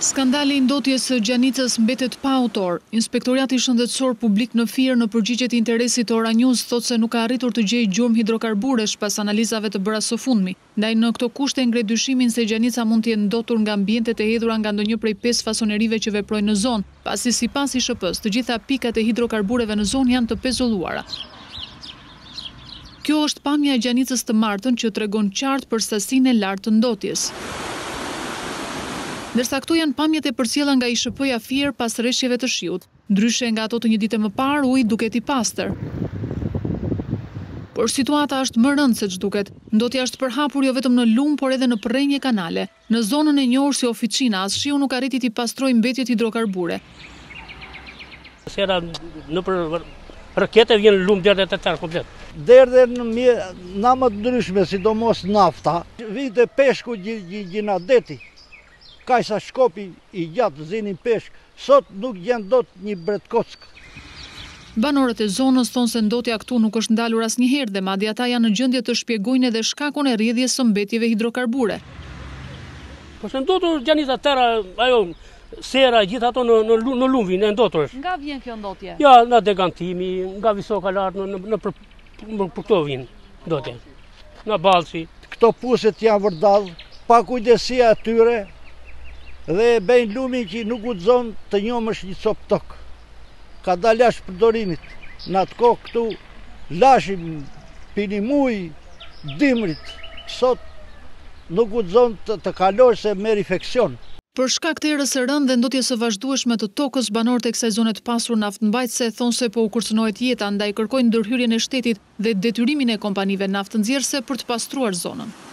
Skandali i ndotjes së Gjanicës mbetet pa autor. Inspektoriati Shëndetësor Publik në Fier në përgjigje të interesit të Ora News thotë se nuk ka arritur të gjejë gjurmë hidrokarburesh pas analizave të bëra së fundmi. Ndaj në këto kushte ngret dyshimin se Gjanica mund të jetë ndotur nga ambientet e hedhura nga ndonjë prej 5 fasonerive që veprojnë në zonë, pasi sipas ISHP-s, të gjitha pikat e hidrokarbureve në zonë janë të pezolluara. Kjo është pamja e Gjanicës të martën që tregon qartë për sasinë e lartë të ndotjes. Ndërsa këto janë pamjet e përcjella nga ISHP-ja Fier pas rreshjeve të shiut, ndryshe nga ato të një dite më parë, uji duket i pastër. Por situata është më rëndë se ç'duket. Ndotja është përhapur jo vetëm në lumë, por edhe në përrënjë kanale. Në zonën e njohur si oficina, as shiu nuk arriti të pastrojë mbetjet hidrokarbure. Sera në për rakete vjen lumë deri te tar komplet. Derdhe në nama të ndryshme, sidomos nafta, vinte peshku gjinadeti. Kajsa Shkopi i gjatë zinin peshk, sot nuk gjen dot një bretkock. Banorët e zonës thonë se ndotja këtu nuk është ndalur asnjëherë dhe madje ata janë në gjendje të shpjegojnë edhe shkakun e rrjedhjes së mbetjeve hidrokarbure. Po se ndotur Gjanica tëra, ajo sera gjithë ato në lumvin e ndotur. Nga vjen kjo ndotje? Ja, nga degantimi, nga visoka lart në për këto vjen ndotje. Nga ballçi. Këto puset janë vërdall, pa kujdesia atyre. Dhe bejnë lumin që nuk u zonë të njomësh një copë tokë. Ka da lash përdorimit. Në atë kohë këtu lashim pinimuj, dimrit. Sot nuk u zonë të kalosh se merë infekcion. Për shkak të erës së rëndë dhe ndotjes së vazhdueshme të tokës, banorët e kësaj zone të pasur naftëmbajtëse thonë se po u kurcënohet jeta, ndaj kërkojnë ndërhyrjen e shtetit dhe detyrimin e kompanive naftënxjerrëse për të pastruar zonën.